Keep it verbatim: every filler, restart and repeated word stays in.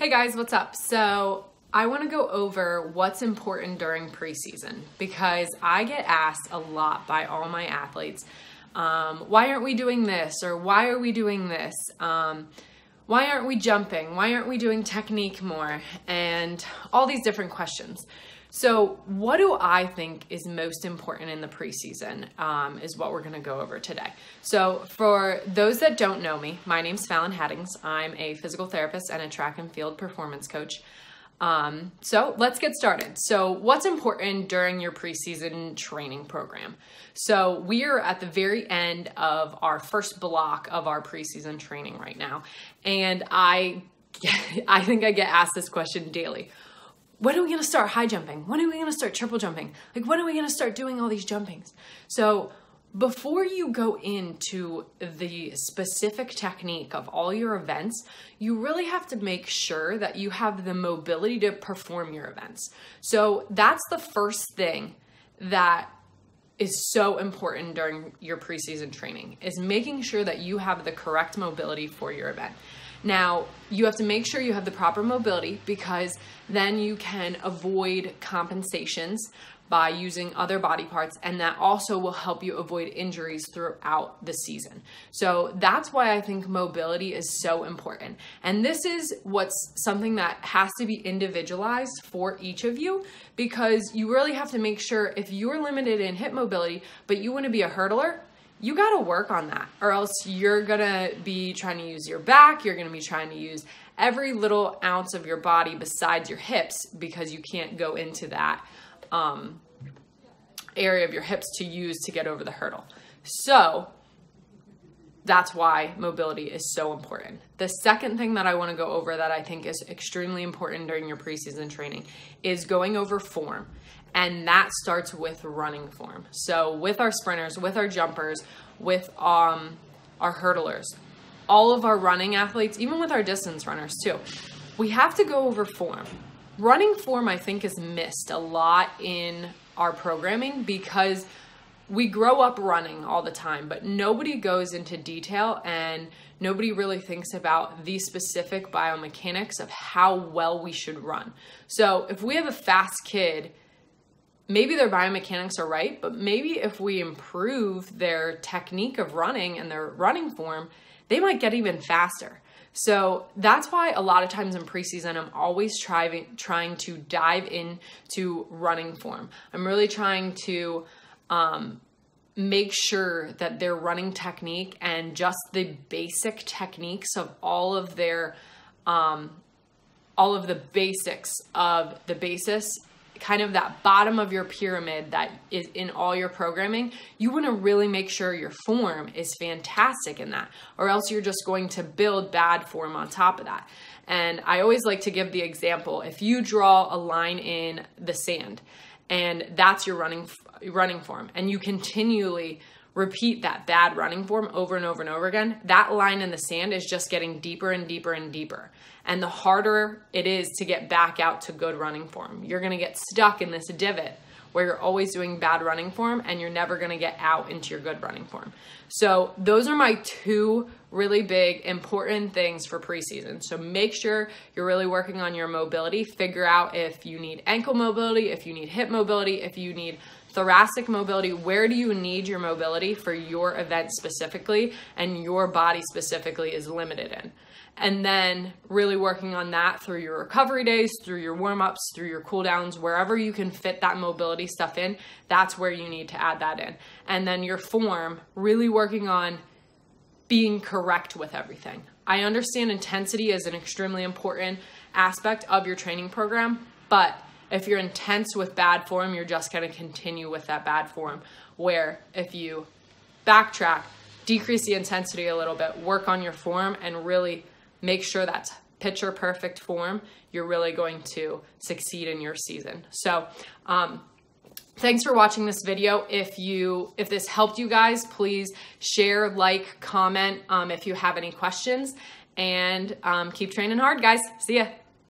Hey guys, what's up? So I want to go over what's important during preseason because I get asked a lot by all my athletes, um, why aren't we doing this? Or why are we doing this? Um, why aren't we jumping? Why aren't we doing technique more? And all these different questions. So what do I think is most important in the preseason um, is what we're going to go over today. So for those that don't know me, my name's Fallon Haddings. I'm a physical therapist and a track and field performance coach. Um, so let's get started. So what's important during your preseason training program? So we are at the very end of our first block of our preseason training right now. And I, I think I get asked this question daily. When are we going to start high jumping? When are we going to start triple jumping? Like, when are we going to start doing all these jumpings? So before you go into the specific technique of all your events, you really have to make sure that you have the mobility to perform your events. So that's the first thing that is so important during your preseason training, is making sure that you have the correct mobility for your event. Now, you have to make sure you have the proper mobility because then you can avoid compensations by using other body parts, and that also will help you avoid injuries throughout the season. So that's why I think mobility is so important. And this is what's something that has to be individualized for each of you, because you really have to make sure if you're limited in hip mobility, but you want to be a hurdler, you got to work on that, or else you're going to be trying to use your back. You're going to be trying to use every little ounce of your body besides your hips, because you can't go into that um, area of your hips to use to get over the hurdle. So that's why mobility is so important. The second thing that I want to go over that I think is extremely important during your preseason training is going over form. And that starts with running form. So with our sprinters, with our jumpers, with um, our hurdlers, all of our running athletes, even with our distance runners too, we have to go over form. Running form, I think, is missed a lot in our programming because we grow up running all the time, but nobody goes into detail and nobody really thinks about the specific biomechanics of how well we should run. So if we have a fast kid, maybe their biomechanics are right, but maybe if we improve their technique of running and their running form, they might get even faster. So that's why a lot of times in preseason, I'm always trying, trying to dive into running form. I'm really trying to um, make sure that their running technique and just the basic techniques of all of their, um, all of the basics of the basis, kind of that bottom of your pyramid that is in all your programming, you want to really make sure your form is fantastic in that, or else you're just going to build bad form on top of that. And I always like to give the example, if you draw a line in the sand and that's your running, running form, and you continually repeat that bad running form over and over and over again, that line in the sand is just getting deeper and deeper and deeper. And the harder it is to get back out to good running form, you're going to get stuck in this divot where you're always doing bad running form and you're never going to get out into your good running form. So those are my two really big important things for preseason. So make sure you're really working on your mobility. Figure out if you need ankle mobility, if you need hip mobility, if you need thoracic mobility, where do you need your mobility for your event specifically and your body specifically is limited in. And then really working on that through your recovery days, through your warm-ups, through your cool-downs, wherever you can fit that mobility stuff in, that's where you need to add that in. And then your form, really working on being correct with everything. I understand intensity is an extremely important aspect of your training program, but if you're intense with bad form, you're just going to continue with that bad form, where if you backtrack, decrease the intensity a little bit, work on your form, and really make sure that's picture perfect form, you're really going to succeed in your season. So um, thanks for watching this video. If you if this helped you guys, please share, like, comment um, if you have any questions, and um, keep training hard, guys. See ya.